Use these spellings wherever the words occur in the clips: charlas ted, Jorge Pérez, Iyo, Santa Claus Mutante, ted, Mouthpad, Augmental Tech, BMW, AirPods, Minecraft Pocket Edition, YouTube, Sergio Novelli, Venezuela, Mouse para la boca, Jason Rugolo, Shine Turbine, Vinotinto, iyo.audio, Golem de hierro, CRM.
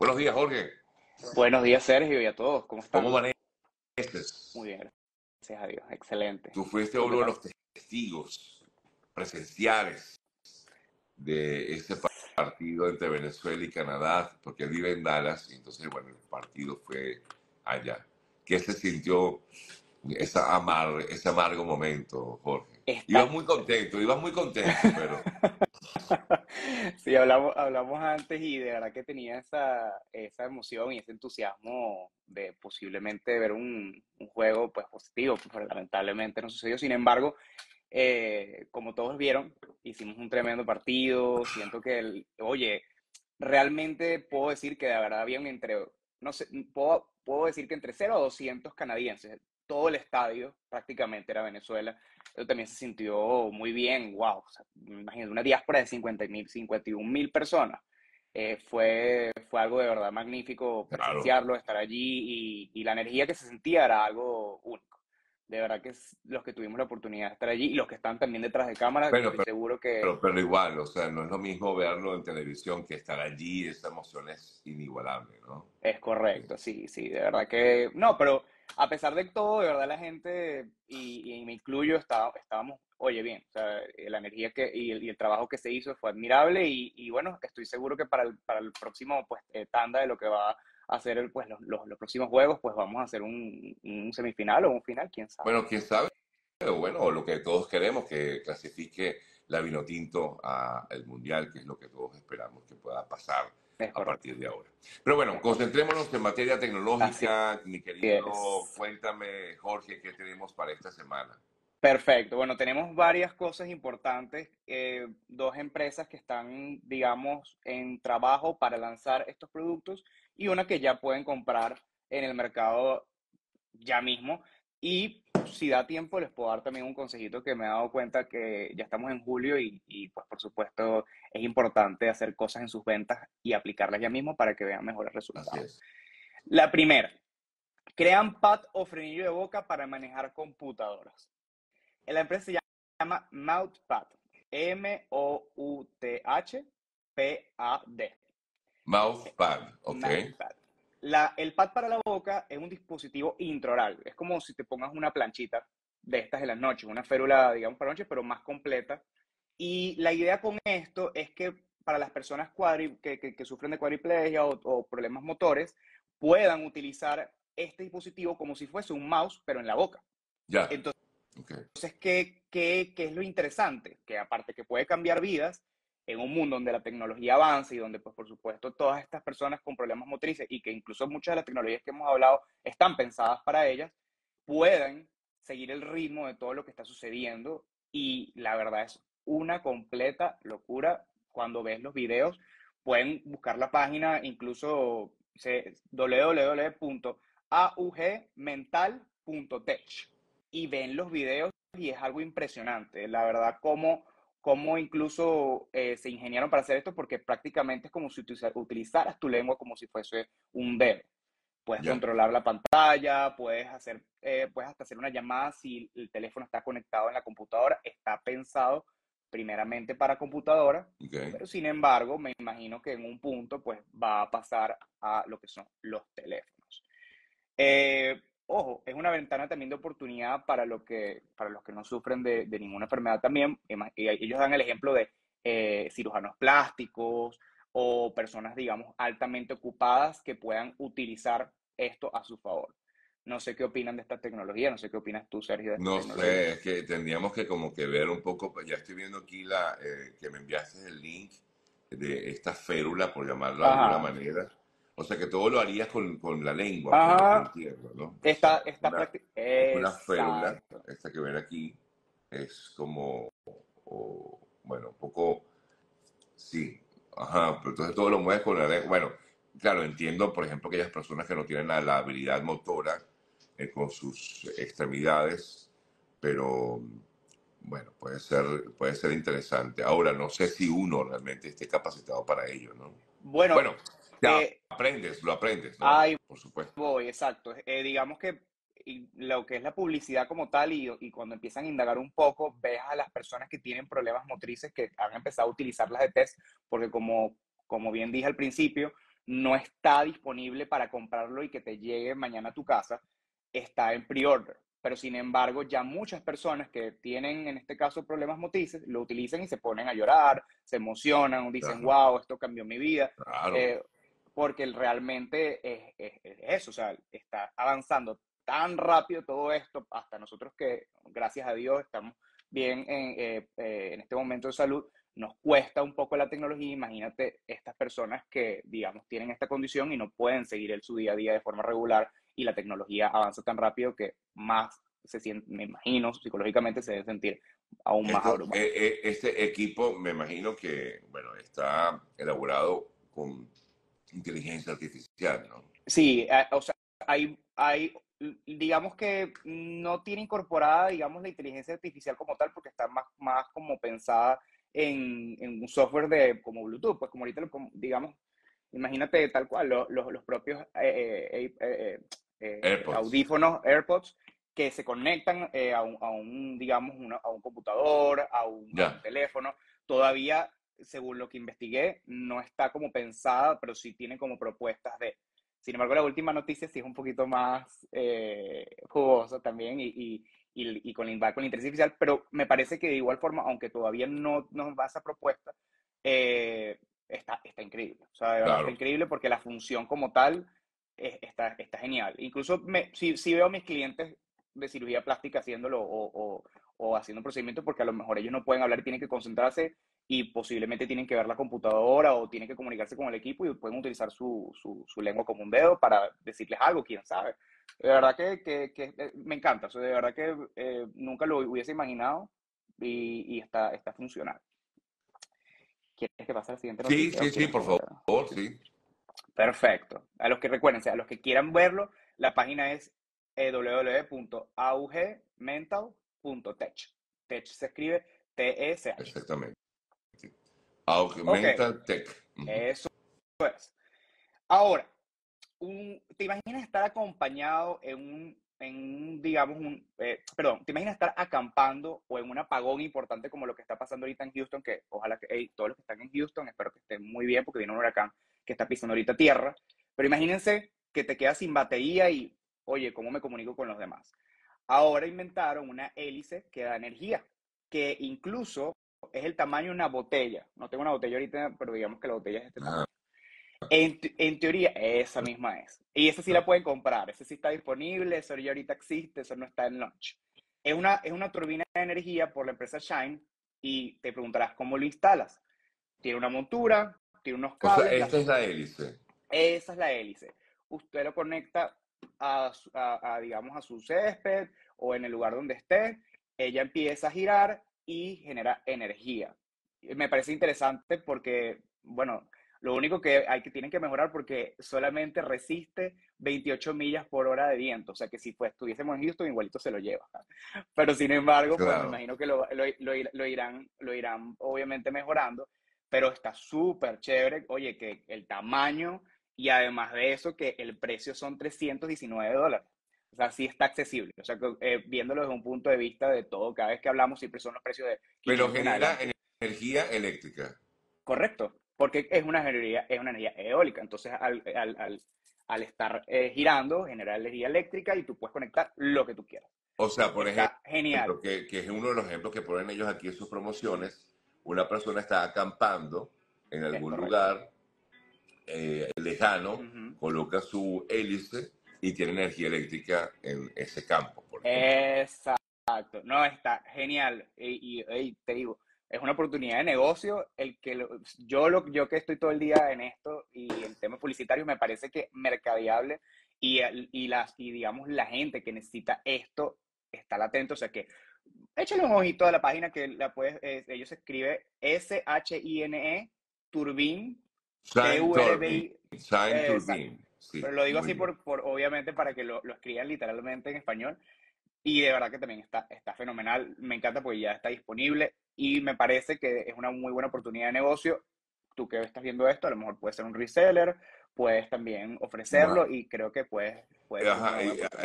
Buenos días, Jorge. Buenos días, Sergio, y a todos. ¿Cómo están? ¿Cómo van? Muy bien, gracias a Dios. Excelente. Tú fuiste uno de los testigos presenciales de este partido entre Venezuela y Canadá, porque él vive en Dallas, y entonces, bueno, el partido fue allá. ¿Qué se sintió ese amargo momento, Jorge? Ibas muy contento, pero... Sí, hablamos antes y de verdad que tenía esa emoción y ese entusiasmo de posiblemente ver un juego pues, positivo, pero lamentablemente no sucedió. Sin embargo, como todos vieron, hicimos un tremendo partido. Siento que, realmente puedo decir que de verdad habían puedo decir que entre 0 a 200 canadienses. Todo el estadio prácticamente era Venezuela. Eso también se sintió muy bien. ¡Wow! O sea, me imagino una diáspora de 51.000 personas. Fue algo de verdad magnífico presenciarlo, estar allí y la energía que se sentía era algo único. De verdad que los que tuvimos la oportunidad de estar allí y los que están también detrás de cámara, seguro que... Pero igual, o sea, no es lo mismo verlo en televisión que estar allí. Esa emoción es inigualable, ¿no? Es correcto, sí, de verdad que... No, pero... A pesar de todo, de verdad la gente, y me incluyo, estábamos, bien, o sea, la energía y el trabajo que se hizo fue admirable y bueno, estoy seguro que para el próximo pues, tanda de lo que va a hacer los próximos juegos, pues vamos a hacer un semifinal o un final, quién sabe. Bueno, quién sabe, pero bueno, lo que todos queremos, que clasifique la Vinotinto al Mundial, que es lo que todos esperamos que pueda pasar. A partir de ahora. Pero bueno, concentrémonos en materia tecnológica. Mi querido, cuéntame, Jorge, ¿qué tenemos para esta semana? Perfecto. Bueno, tenemos varias cosas importantes. Dos empresas que están, digamos, en trabajo para lanzar estos productos y una que ya pueden comprar en el mercado ya mismo. Y si da tiempo, les puedo dar también un consejito que me he dado cuenta que ya estamos en julio y pues por supuesto es importante hacer cosas en sus ventas y aplicarlas ya mismo para que vean mejores resultados. La primera, crean pad o frenillo de boca para manejar computadoras. La empresa se llama Mouthpad, M-O-U-T-H-P-A-D. Mouthpad, ok. Mouthpad. El pad para la boca es un dispositivo intraoral. Es como si te pongas una planchita de estas en las noches, una férula, digamos, para noches, pero más completa. Y la idea con esto es que para las personas que sufren de cuadriplegia o problemas motores, puedan utilizar este dispositivo como si fuese un mouse, pero en la boca. Ya. Entonces, ¿qué es lo interesante? Que aparte que puede cambiar vidas, en un mundo donde la tecnología avanza y donde, pues, por supuesto, todas estas personas con problemas motrices y que incluso muchas de las tecnologías que hemos hablado están pensadas para ellas, puedan seguir el ritmo de todo lo que está sucediendo. Y la verdad es una completa locura. Cuando ves los videos, pueden buscar la página, incluso www.augmental.tech y ven los videos y es algo impresionante. La verdad, cómo incluso se ingeniaron para hacer esto, porque prácticamente es como si utilizaras tu lengua como si fuese un dedo. Puedes controlar la pantalla, puedes hasta hacer una llamada si el teléfono está conectado en la computadora. Está pensado primeramente para computadora, pero sin embargo me imagino que en un punto pues, va a pasar a lo que son los teléfonos. Ojo, es una ventana también de oportunidad para los que no sufren de ninguna enfermedad también. Ellos dan el ejemplo de cirujanos plásticos o personas, digamos, altamente ocupadas que puedan utilizar esto a su favor. No sé qué opinan de esta tecnología, no sé qué opinas tú, Sergio. No sé, es que tendríamos que como que ver un poco, ya estoy viendo aquí que me enviaste el link de esta férula, por llamarla de alguna manera. O sea, que todo lo harías con la lengua. Ajá. ¿No? Esta práctica. Una férula, esta que ven aquí, es como, un poco, pero entonces todo lo mueves con la lengua. Bueno, claro, entiendo, por ejemplo, aquellas personas que no tienen la habilidad motora con sus extremidades, pero, bueno, puede ser interesante. Ahora, no sé si uno realmente esté capacitado para ello, ¿no? Bueno. Ya, lo aprendes, ¿no? Por supuesto. Exacto. Digamos que lo que es la publicidad como tal y cuando empiezan a indagar un poco, ves a las personas que tienen problemas motrices que han empezado a utilizar las de test, porque como bien dije al principio, no está disponible para comprarlo y que te llegue mañana a tu casa, está en pre-order. Pero sin embargo, ya muchas personas que tienen, en este caso, problemas motrices, lo utilizan y se ponen a llorar, se emocionan, dicen, claro, wow, esto cambió mi vida. Claro. Porque realmente es eso, o sea, está avanzando tan rápido todo esto, hasta nosotros que, gracias a Dios, estamos bien en este momento de salud, nos cuesta un poco la tecnología. Imagínate estas personas que, digamos, tienen esta condición y no pueden seguir su día a día de forma regular, y la tecnología avanza tan rápido que más se sienten, me imagino, psicológicamente se deben sentir aún más abrumados. Este equipo, me imagino que, bueno, está elaborado con inteligencia artificial, ¿no? Sí, o sea, hay digamos que no tiene incorporada, digamos, la inteligencia artificial como tal, porque está más como pensada en un software como Bluetooth, pues como ahorita, digamos, imagínate tal cual, los propios audífonos, AirPods, que se conectan a un computador, a un teléfono. Todavía, según lo que investigué, no está como pensada, pero sí tiene como propuestas de... Sin embargo, la última noticia sí es un poquito más jugosa también y con la inteligencia artificial, pero me parece que de igual forma, aunque todavía no nos va esa propuesta, está increíble. O sea, de verdad, está increíble porque la función como tal está genial. Incluso sí veo a mis clientes de cirugía plástica haciéndolo o haciendo un procedimiento, porque a lo mejor ellos no pueden hablar y tienen que concentrarse y posiblemente tienen que ver la computadora o tienen que comunicarse con el equipo y pueden utilizar su lengua como un dedo para decirles algo, quién sabe. De verdad que me encanta. O sea, de verdad que nunca lo hubiese imaginado y está funcional. ¿Quieres que pase al siguiente noticia? Sí, por favor, sí. Perfecto. Recuérdense, a los que quieran verlo, la página es www.augmental.tech. Tech se escribe TECH. Exactamente. Sí. Augmental Tech. Eso es. Ahora, ¿te imaginas estar acompañado te imaginas estar acampando o en un apagón importante como lo que está pasando ahorita en Houston, que ojalá que todos los que están en Houston, espero que estén muy bien, porque viene un huracán que está pisando ahorita tierra, pero imagínense que te quedas sin batería y, oye, ¿cómo me comunico con los demás? Ahora inventaron una hélice que da energía, que incluso es el tamaño de una botella. No tengo una botella ahorita, pero digamos que la botella es este tamaño. En teoría, esa misma es. Y esa sí la pueden comprar, esa sí está disponible, eso ya ahorita existe, eso no está en launch. Es una turbina de energía por la empresa Shine, y te preguntarás cómo lo instalas. Tiene una montura, tiene unos cables. O sea, esta es la hélice. Esa es la hélice. Usted lo conecta digamos, a su césped o en el lugar donde esté. Ella empieza a girar y genera energía. Me parece interesante porque, bueno... Lo único que tienen que mejorar, porque solamente resiste 28 millas por hora de viento. O sea, que si estuviésemos en Houston, igualito se lo lleva. Pero sin embargo, pues, me imagino que lo irán obviamente mejorando. Pero está súper chévere. Oye, que el tamaño, y además de eso, que el precio son $319. O sea, sí está accesible. O sea, que, viéndolo desde un punto de vista de todo, cada vez que hablamos siempre son los precios de... Pero genera energía eléctrica. Correcto. Porque es una energía eólica. Entonces, al estar girando, genera energía eléctrica y tú puedes conectar lo que tú quieras. O sea, por ejemplo, que es uno de los ejemplos que ponen ellos aquí en sus promociones, una persona está acampando en algún lugar lejano, coloca su hélice y tiene energía eléctrica en ese campo. Exacto. No, está genial. Y te digo... Es una oportunidad de negocio. Yo que estoy todo el día en esto y en temas publicitarios, me parece que mercadeable y digamos la gente que necesita esto está latente. O sea que échale un ojito a la página que la puedes, ellos se escribe SHINE Turbine, TURBI. Shine Turbine. Sí, pero lo digo así por obviamente para que lo escriban literalmente en español. Y de verdad que también está fenomenal. Me encanta porque ya está disponible y me parece que es una muy buena oportunidad de negocio. Tú que estás viendo esto, a lo mejor puedes ser un reseller, puedes también ofrecerlo y creo que puedes Ajá,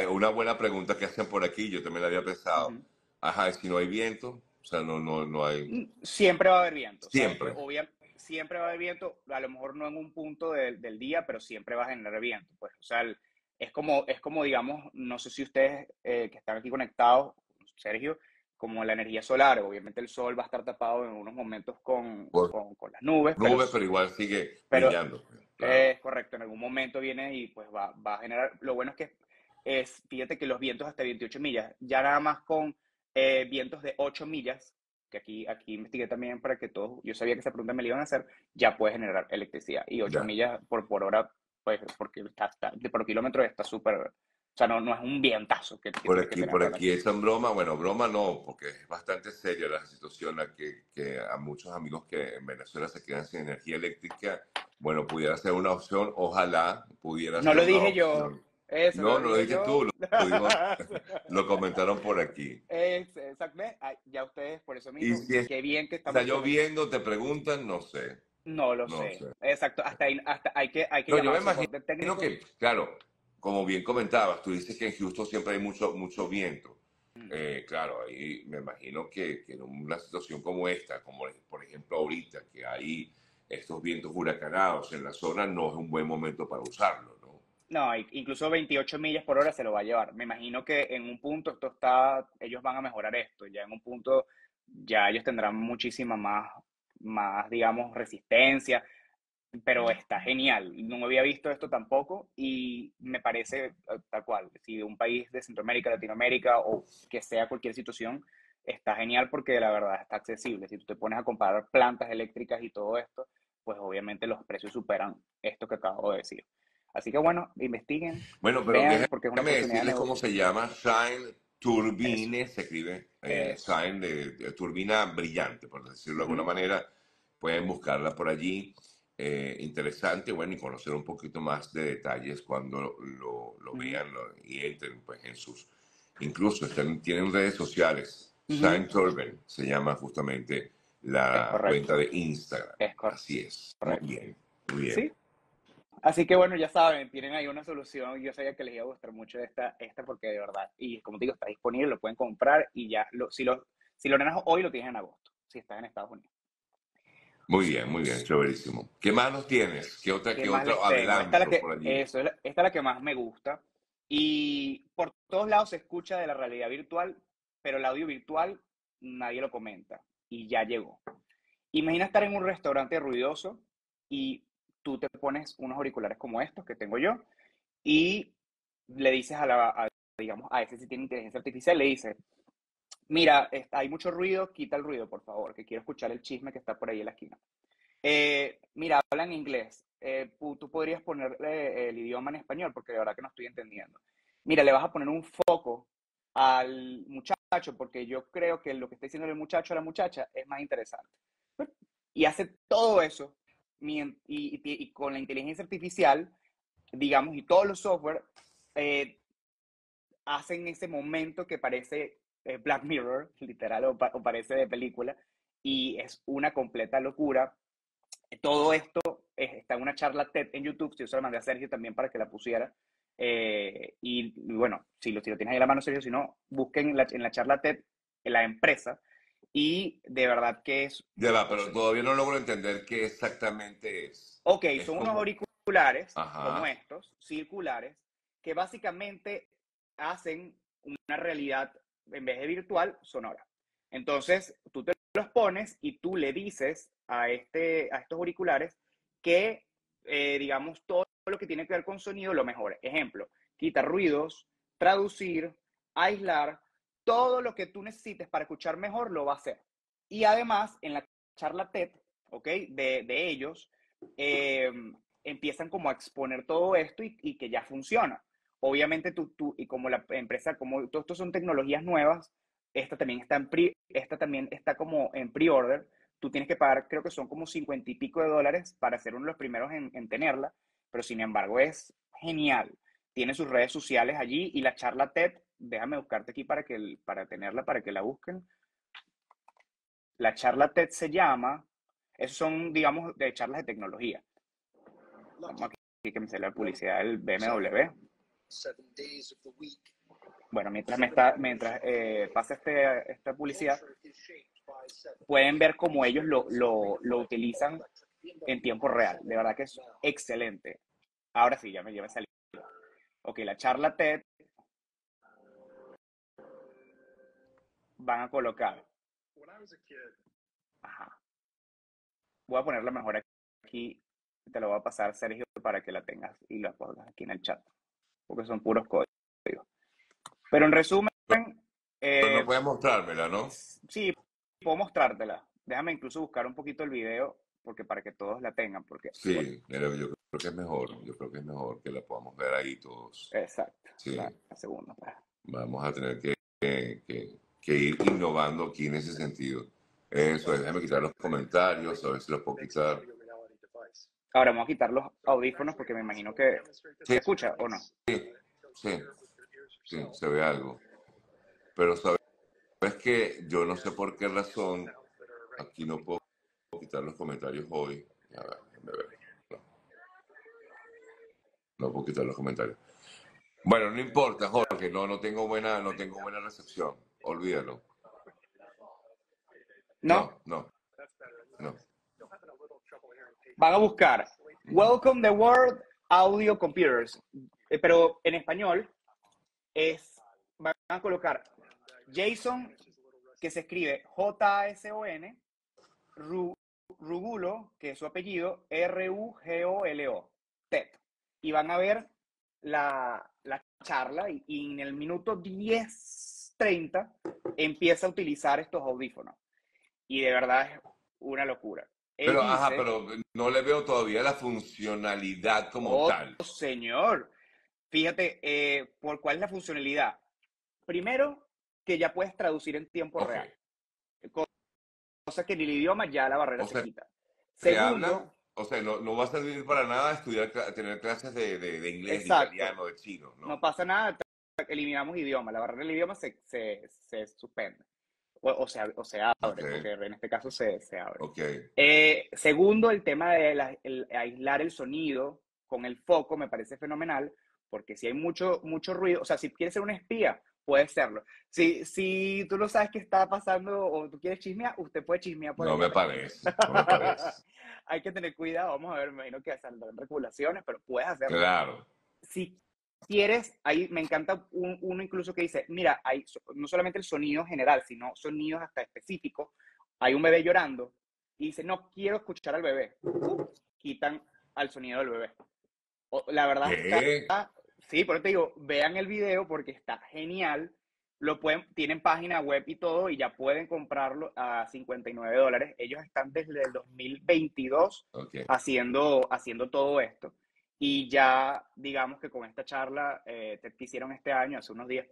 una buena pregunta que hacen por aquí, yo también la había pensado. Ajá, si no hay viento, o sea, no hay... Siempre va a haber viento. Siempre. O sea, siempre va a haber viento, a lo mejor no en un punto del día, pero siempre va a generar viento. Pues, o sea, es como, digamos, no sé si ustedes que están aquí conectados, Sergio, como la energía solar. Obviamente el sol va a estar tapado en unos momentos con las nubes. Nubes, pero igual sigue brillando. Claro. Es correcto, en algún momento viene y pues va a generar. Lo bueno es que, fíjate que los vientos hasta 28 millas, ya nada más con vientos de 8 millas, que aquí investigué también para que todos, yo sabía que esa pregunta me la iban a hacer, ya puede generar electricidad. Y 8 millas por hora, pues, porque por kilómetro está súper, o sea, no es un vientazo. Por aquí es en broma, bueno, broma no, porque es bastante seria la situación, que a muchos amigos que en Venezuela se quedan sin energía eléctrica, bueno, pudiera ser una opción, ojalá pudiera ser una opción. No lo dije yo. Eso, no, no lo dije tú, lo comentaron por aquí. Exactamente, ya ustedes por eso mismo. Y si es, qué bien que estamos. Está lloviendo, te preguntan, no sé. No sé. Exacto, hasta hay que no, yo me imagino que, claro, como bien comentabas, tú dices que en Houston siempre hay mucho viento. Claro, ahí me imagino que en una situación como esta, como por ejemplo ahorita, que hay estos vientos huracanados en la zona, no es un buen momento para usarlo, ¿no? No, incluso 28 millas por hora se lo va a llevar. Me imagino que en un punto ellos van a mejorar esto. Ya en un punto, ya ellos tendrán muchísima más, digamos, resistencia. Pero está genial. No había visto esto tampoco y me parece tal cual. Si un país de Centroamérica, Latinoamérica o que sea cualquier situación, está genial porque la verdad está accesible. Si tú te pones a comparar plantas eléctricas y todo esto, pues obviamente los precios superan esto que acabo de decir. Así que bueno, investiguen. Bueno, pero déjame decirles cómo se llama. Shine Turbine, se escribe Shine, de turbina brillante, por decirlo de alguna manera. Pueden buscarla por allí. Interesante, bueno, y conocer un poquito más de detalles cuando lo vean y entren pues, en sus... Incluso tienen redes sociales. Shine Turbine se llama justamente la cuenta de Instagram. Es correcto. Así es. Correcto. Muy bien, muy bien. ¿Sí? Así que bueno, ya saben, tienen ahí una solución. Yo sabía que les iba a gustar mucho esta porque de verdad, y como te digo, está disponible, lo pueden comprar y ya, si lo ganas hoy lo tienes en agosto, si estás en Estados Unidos. Muy bien, chéverísimo. ¿Qué más nos tienes? ¿Qué otra adelanto por allí? Esta es la que más me gusta y por todos lados se escucha de la realidad virtual, pero el audio virtual nadie lo comenta y ya llegó. Imagina estar en un restaurante ruidoso y tú te pones unos auriculares como estos que tengo yo y le dices a ese si tiene inteligencia artificial, le dices, mira, hay mucho ruido, quita el ruido, por favor, que quiero escuchar el chisme que está por ahí en la esquina. Mira, hablan inglés, tú podrías ponerle el idioma en español porque de verdad que no estoy entendiendo. Mira, le vas a poner un foco al muchacho porque yo creo que lo que está diciendo el muchacho a la muchacha es más interesante. Y hace todo eso. Y con la inteligencia artificial, digamos, y todos los software hacen ese momento que parece Black Mirror, literal, o parece de película, y es una completa locura. Todo esto está en una charla TED en YouTube, si yo se la mandé a Sergio también para que la pusiera. Y bueno, si lo tienes ahí en la mano, Sergio, si no, busquen en la charla TED la empresa. Y de verdad que es... Ya va, pero todavía no logro entender qué exactamente es. Ok, es son como... unos auriculares como estos, circulares, que básicamente hacen una realidad, en vez de virtual, sonora. Entonces, tú te los pones y tú le dices a estos auriculares que, digamos, todo lo que tiene que ver con sonido lo mejore. Ejemplo, quitar ruidos, traducir, aislar... Todo lo que tú necesites para escuchar mejor lo va a hacer. Y además, en la charla TED, ¿ok? De ellos, empiezan como a exponer todo esto y que ya funciona. Obviamente y como la empresa, como todo esto son tecnologías nuevas, esta también está como en pre-order. Tú tienes que pagar, creo que son como $50 y pico para ser uno de los primeros en tenerla, pero sin embargo es genial. Tiene sus redes sociales allí y la charla TED, déjame buscarte aquí para que la busquen. La charla TED se llama, esos son, digamos, de charlas de tecnología. Vamos aquí que me sale la publicidad del BMW. Bueno, mientras pasa esta publicidad, pueden ver cómo ellos lo utilizan en tiempo real. De verdad que es excelente. Ahora sí, ya me lleva a salir. Ok, la charla TED. Van a colocar. Ajá. Voy a ponerla mejor aquí. Te lo voy a pasar, Sergio, para que la tengas y la pongas aquí en el chat. Porque son puros códigos. Pero en resumen... Pero no puedes mostrármela, ¿no? Sí, puedo mostrártela. Déjame incluso buscar un poquito el video porque para que todos la tengan. Porque, sí, bueno, yo creo que es mejor. Yo creo que es mejor que la podamos ver ahí todos. Exacto. Sí. La segunda. Para. Vamos a tener que ir innovando aquí en ese sentido. Eso es, déjame quitar los comentarios, a ver si los puedo quitar. Ahora vamos a quitar los audífonos porque me imagino que se escucha o no. Sí, sí, sí, se ve algo. Pero sabes que yo no sé por qué razón aquí no puedo quitar los comentarios hoy. A ver, déjame ver. No puedo quitar los comentarios. Bueno, no importa, Jorge, no tengo buena recepción. Olvídalo. No. Van a buscar Welcome the World Audio Computers, pero en español es, van a colocar Jason, que se escribe J-A-S-O-N, Rugulo, que es su apellido, R-U-G-O-L-O, TED. Y van a ver la charla y en el minuto 10:30 empieza a utilizar estos audífonos. Y de verdad es una locura. Pero, dice, ajá, pero no le veo todavía la funcionalidad como tal. Señor, fíjate, ¿por cuál es la funcionalidad? Primero, que ya puedes traducir en tiempo real. Cosa que en el idioma ya la barrera se quita. Segundo, no va a servir para nada estudiar, tener clases de inglés, exacto, de italiano, de chino. No pasa nada, eliminamos idioma. La barrera del idioma se suspende. O se abre, okay, porque en este caso se abre. Okay. Segundo, el tema de aislar el sonido con el foco me parece fenomenal, porque si hay mucho ruido, o sea, si quieres ser un espía, puedes serlo. Si tú no sabes qué está pasando o tú quieres chismear, usted puede chismear. No me parece. Hay que tener cuidado, vamos a ver, me imagino que saldrán regulaciones, pero puedes hacerlo. Claro. Si quieres, ahí me encanta uno incluso que dice, mira, hay no solamente el sonido general, sino sonidos hasta específicos. Hay un bebé llorando y dice, no quiero escuchar al bebé. Quitan al sonido del bebé. La verdad, sí, por eso te digo, vean el video porque está genial. Tienen página web y todo y ya pueden comprarlo a $59. Ellos están desde el 2022 haciendo todo esto. Y ya, digamos que con esta charla que hicieron este año, hace unos días,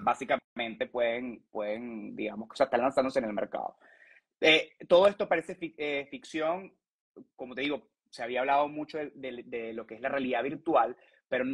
básicamente pueden, digamos, o sea, están lanzándose en el mercado. Todo esto parece ficción, como te digo, se había hablado mucho de lo que es la realidad virtual, pero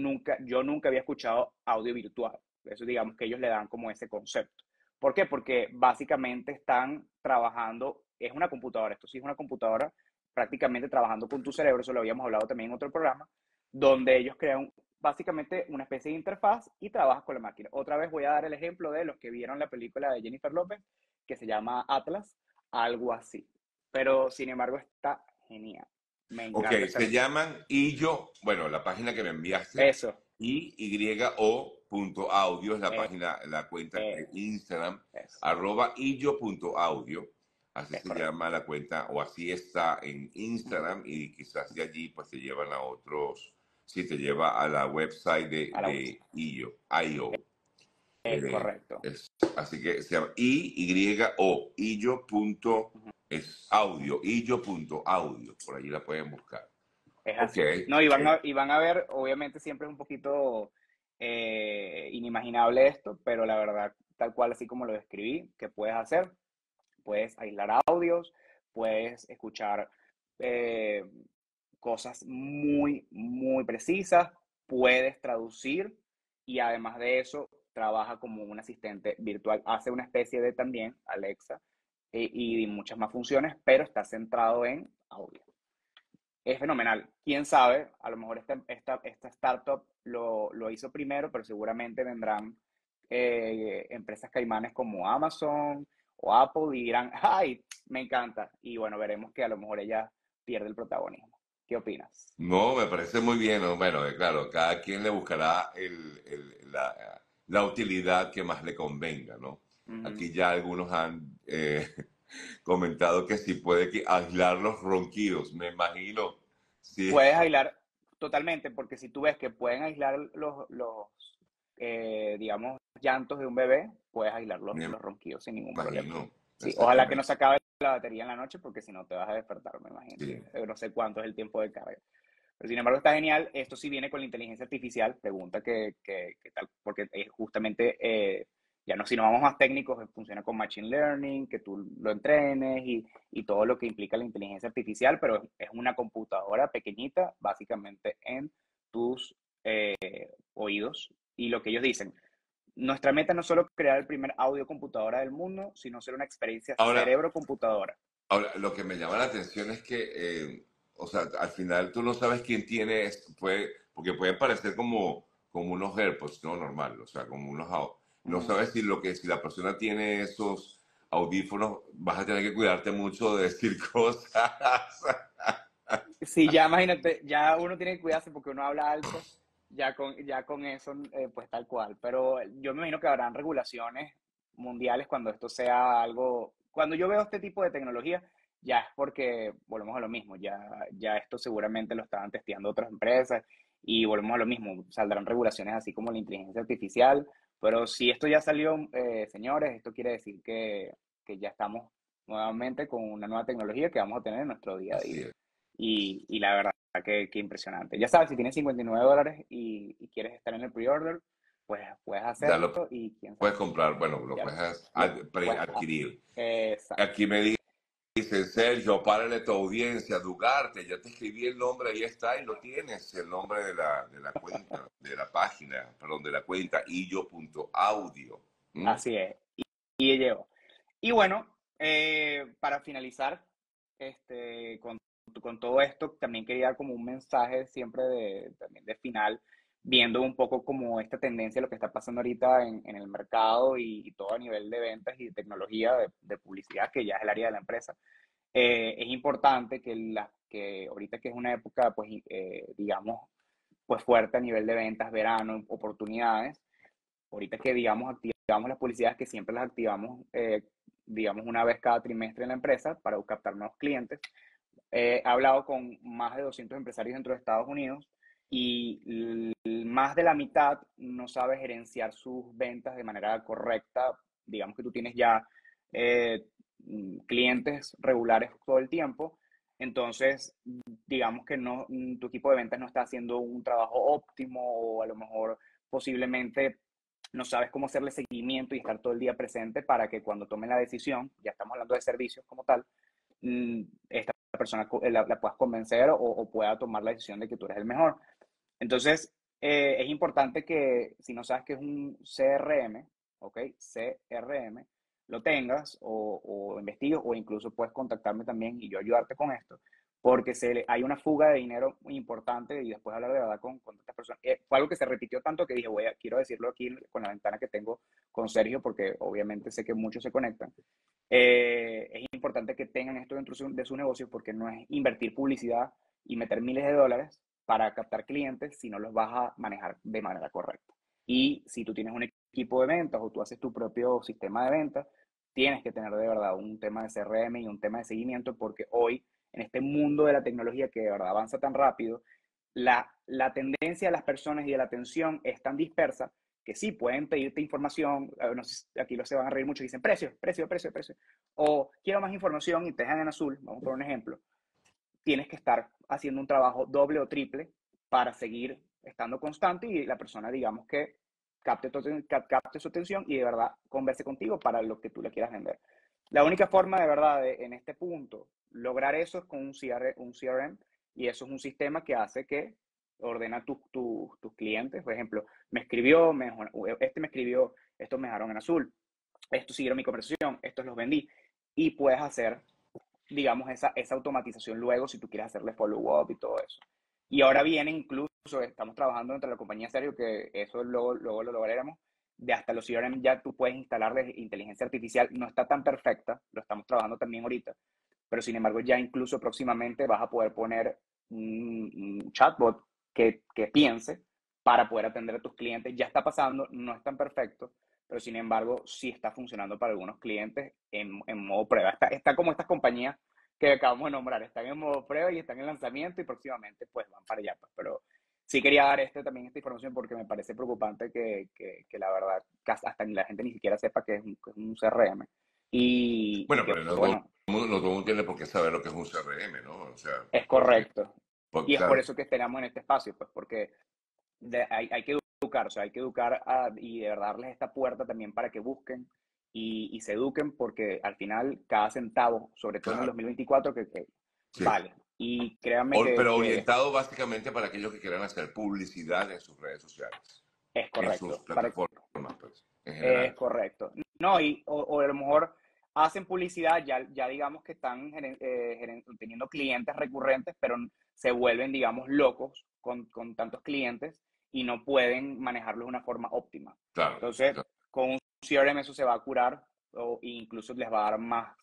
yo nunca había escuchado audio virtual. Eso digamos que ellos le dan como ese concepto. ¿Por qué? Porque básicamente están trabajando, es una computadora, esto sí es una computadora, prácticamente trabajando con tu cerebro, eso lo habíamos hablado también en otro programa, donde ellos crean básicamente una especie de interfaz y trabajas con la máquina. Otra vez voy a dar el ejemplo de los que vieron la película de Jennifer López, que se llama Atlas, algo así. Pero, sin embargo, está genial. Me encanta. Ok, se llaman Iyo, bueno, la página que me enviaste. Eso. iyo.audio es la página, la cuenta de Instagram, @iyo.audio. Así se llama la cuenta, o así está en Instagram, y quizás de allí pues te llevan a otros, sí, te lleva a la website de Iyo. Correcto. Así que se llama iyo, iyo.audio, iyo.audio, por allí la pueden buscar. Es así. Okay. No, y van a ver, obviamente siempre es un poquito inimaginable esto, pero la verdad, tal cual así como lo describí, que puedes hacer. Puedes aislar audios, puedes escuchar cosas muy, muy precisas, puedes traducir y además de eso trabaja como un asistente virtual. Hace una especie de también Alexa y muchas más funciones, pero está centrado en audio. Es fenomenal. Quién sabe, a lo mejor esta startup lo hizo primero, pero seguramente vendrán empresas caimanes como Amazon o Apple y dirán, ¡ay, me encanta! Y bueno, veremos que a lo mejor ellas pierde el protagonismo. ¿Qué opinas? No, me parece muy bien. Bueno, claro, cada quien le buscará la utilidad que más le convenga, ¿no? Aquí ya algunos han comentado que si puede que aislar los ronquidos, me imagino. Sí. Puedes aislar totalmente, porque si tú ves que pueden aislar los digamos, llantos de un bebé, puedes aislar los ronquidos sin ningún problema. Sí, ojalá que no se acabe la batería en la noche, porque si no te vas a despertar, me imagino. Sí. No sé cuánto es el tiempo de carga. Pero sin embargo está genial. Esto sí viene con la inteligencia artificial. Pregunta que tal, porque es justamente, ya no, si nos vamos más técnicos, funciona con Machine Learning, que tú lo entrenes y todo lo que implica la inteligencia artificial, pero es una computadora pequeñita, básicamente en tus oídos. Y lo que ellos dicen, nuestra meta no es solo crear el primer audio computadora del mundo, sino ser una experiencia cerebro-computadora. Ahora, lo que me llama la atención es que, o sea, al final tú no sabes quién tiene esto, porque puede parecer como unos AirPods, no normal, o sea, como unos AirPods. No sabes si la persona tiene esos audífonos, vas a tener que cuidarte mucho de decir cosas. Sí, ya imagínate, ya uno tiene que cuidarse porque uno habla alto. Ya con eso, pues tal cual. Pero yo me imagino que habrán regulaciones mundiales cuando esto sea algo... Cuando yo veo este tipo de tecnología, ya es porque volvemos a lo mismo. Ya esto seguramente lo estaban testeando otras empresas y volvemos a lo mismo. Saldrán regulaciones así como la inteligencia artificial. Pero si esto ya salió, señores, esto quiere decir que ya estamos nuevamente con una nueva tecnología que vamos a tener en nuestro día a día. Y la verdad... Qué impresionante. Ya sabes, si tienes $59 y quieres estar en el pre-order, pues puedes hacerlo. Y quién sabe, puedes comprar, bueno, lo puedes adquirir. Exacto. Aquí me dice Sergio, párale tu audiencia, Dugarte, ya te escribí el nombre, ahí está, y lo tienes, el nombre de la cuenta, de la página, perdón, de la cuenta, iyo.audio. Así es, y llevo. Y bueno, para finalizar, con todo esto, también quería dar como un mensaje siempre también de final, viendo un poco como esta tendencia, lo que está pasando ahorita en el mercado y todo a nivel de ventas y de tecnología, de publicidad, que ya es el área de la empresa. Es importante que ahorita que es una época, pues digamos, pues fuerte a nivel de ventas, verano, oportunidades, ahorita que digamos activamos las publicidades, que siempre las activamos, digamos, una vez cada trimestre en la empresa para captar nuevos clientes. He hablado con más de 200 empresarios dentro de Estados Unidos y más de la mitad no sabe gerenciar sus ventas de manera correcta. Digamos que tú tienes ya clientes regulares todo el tiempo, entonces digamos que no, tu equipo de ventas no está haciendo un trabajo óptimo, o a lo mejor posiblemente no sabes cómo hacerle seguimiento y estar todo el día presente para que cuando tomen la decisión, ya estamos hablando de servicios como tal, esta persona la puedas convencer o pueda tomar la decisión de que tú eres el mejor. Entonces, es importante que si no sabes que es un CRM, ¿ok? CRM, lo tengas o investigues, o incluso puedes contactarme también y yo ayudarte con esto, porque hay una fuga de dinero muy importante, y después hablar de verdad con estas personas. Fue algo que se repitió tanto que dije, quiero decirlo aquí con la ventana que tengo con Sergio, porque obviamente sé que muchos se conectan. Es importante que tengan esto dentro de sus negocios, porque no es invertir publicidad y meter miles de dólares para captar clientes si no los vas a manejar de manera correcta. Y si tú tienes un equipo de ventas o tú haces tu propio sistema de ventas, tienes que tener de verdad un tema de CRM y un tema de seguimiento, porque hoy, en este mundo de la tecnología que de verdad avanza tan rápido, la tendencia de las personas y de la atención es tan dispersa que sí pueden pedirte información. No sé, aquí se van a reír mucho, dicen precio, o quiero más información y te dejan en azul, vamos por un ejemplo. Tienes que estar haciendo un trabajo doble o triple para seguir estando constante y la persona, digamos, que capte su atención y de verdad converse contigo para lo que tú le quieras vender. La única forma de verdad en este punto lograr eso es con un CRM, y eso es un sistema que hace que ordena tus clientes. Por ejemplo, me escribió, estos me dejaron en azul, estos siguieron mi conversación, estos los vendí, y puedes hacer, digamos, esa automatización luego si tú quieres hacerle follow-up y todo eso. Y ahora viene, incluso estamos trabajando entre la compañía Sergio, que eso luego lo lograremos, de hasta los CRM ya tú puedes instalar de inteligencia artificial. No está tan perfecta, lo estamos trabajando también ahorita, pero sin embargo ya incluso próximamente vas a poder poner un chatbot que piense para poder atender a tus clientes. Ya está pasando, no es tan perfecto, pero sin embargo sí está funcionando para algunos clientes en modo prueba. Está como estas compañías que acabamos de nombrar, están en modo prueba y están en lanzamiento y próximamente pues van para allá. Pero sí quería dar esta información porque me parece preocupante que la verdad hasta la gente ni siquiera sepa que es un CRM. Y, no todo el mundo tiene por qué saber lo que es un CRM, ¿no? O sea, es correcto. Y es por eso que esperamos en este espacio, pues porque hay que educar, o sea, hay que educar y de verdad darles esta puerta también para que busquen y se eduquen, porque al final cada centavo, sobre todo en el 2024, que vale. Y créanme pero orientado básicamente para aquellos que quieran hacer publicidad en sus redes sociales. Es correcto. En sus plataformas, pues, en general. Es correcto. No, o a lo mejor hacen publicidad, ya digamos que están teniendo clientes recurrentes, pero se vuelven, digamos, locos con tantos clientes y no pueden manejarlos de una forma óptima. Claro, entonces, con un CRM eso se va a curar e incluso les va a dar más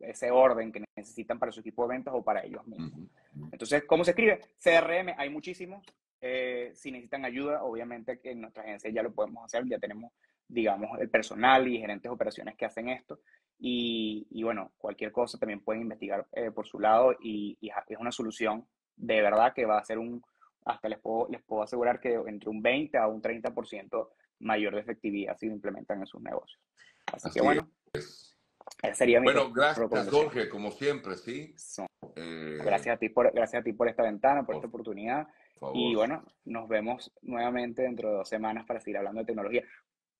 ese orden que necesitan para su equipo de ventas o para ellos mismos. Entonces, ¿cómo se escribe? CRM, hay muchísimos. Si necesitan ayuda, obviamente en nuestra agencia ya lo podemos hacer, ya tenemos, digamos, el personal y gerentes de operaciones que hacen esto. Y bueno, cualquier cosa también pueden investigar por su lado y es una solución de verdad que va a ser hasta les puedo asegurar que entre un 20 a un 30% mayor de efectividad si lo implementan en sus negocios. Así que bueno, esa sería mi recomendación. Gracias Jorge, como siempre, ¿sí? Gracias a ti por esta ventana, por esta oportunidad. Y bueno, nos vemos nuevamente dentro de 2 semanas para seguir hablando de tecnología.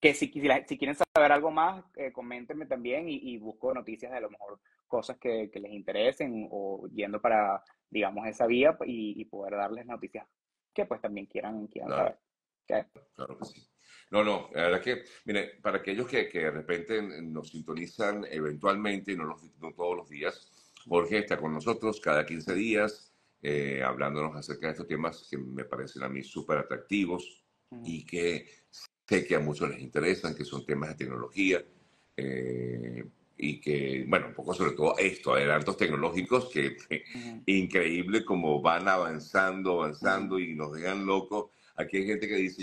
Que si quieren saber algo más, coméntenme también y busco noticias de a lo mejor cosas que les interesen o yendo para, digamos, esa vía y poder darles noticias que pues también quieran saber. ¿Okay? Claro que sí. No, la verdad que, mire, para aquellos que de repente nos sintonizan eventualmente, no todos los días, Jorge está con nosotros cada 15 días hablándonos acerca de estos temas que me parecen a mí súper atractivos y que sé que a muchos les interesan, que son temas de tecnología y que, bueno, un poco sobre todo esto, adelantos tecnológicos que increíble como van avanzando y nos dejan locos. Aquí hay gente que dice,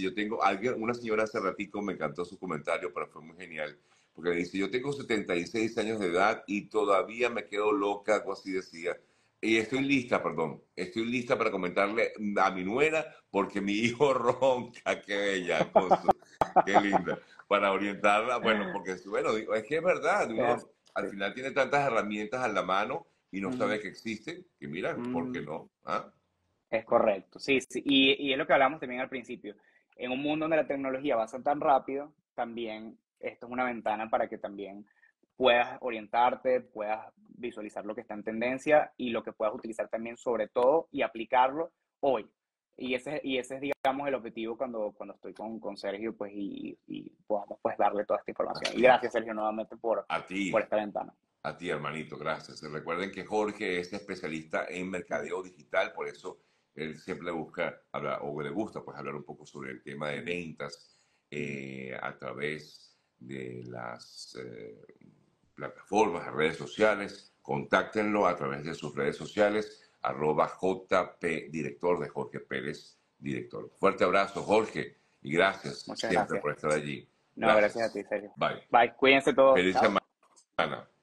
una señora hace ratico me encantó su comentario, pero fue muy genial, porque dice, yo tengo 76 años de edad y todavía me quedo loca, algo así decía. Y estoy lista para comentarle a mi nuera porque mi hijo ronca, qué bella, qué linda, para orientarla, porque es que es verdad, uno al final tiene tantas herramientas a la mano y no sabe que existen, que mira, ¿por qué no? ¿Ah? Es correcto, sí, y es lo que hablamos también al principio, en un mundo donde la tecnología avanza tan rápido, también esto es una ventana para que también puedas orientarte, puedas visualizar lo que está en tendencia y lo que puedas utilizar también sobre todo y aplicarlo hoy. Y ese es, digamos, el objetivo cuando estoy con Sergio pues, y podamos pues, darle toda esta información. Y gracias, Sergio, nuevamente por esta ventana. A ti, hermanito, gracias. Recuerden que Jorge es especialista en mercadeo digital, por eso él siempre busca hablar, o le gusta pues, hablar un poco sobre el tema de ventas a través de las... plataformas, redes sociales, contáctenlo a través de sus redes sociales, @JPdirector de Jorge Pérez, director. Fuerte abrazo, Jorge, y gracias siempre por estar allí. Gracias a ti, Sergio. Bye. Cuídense todos. Feliz semana.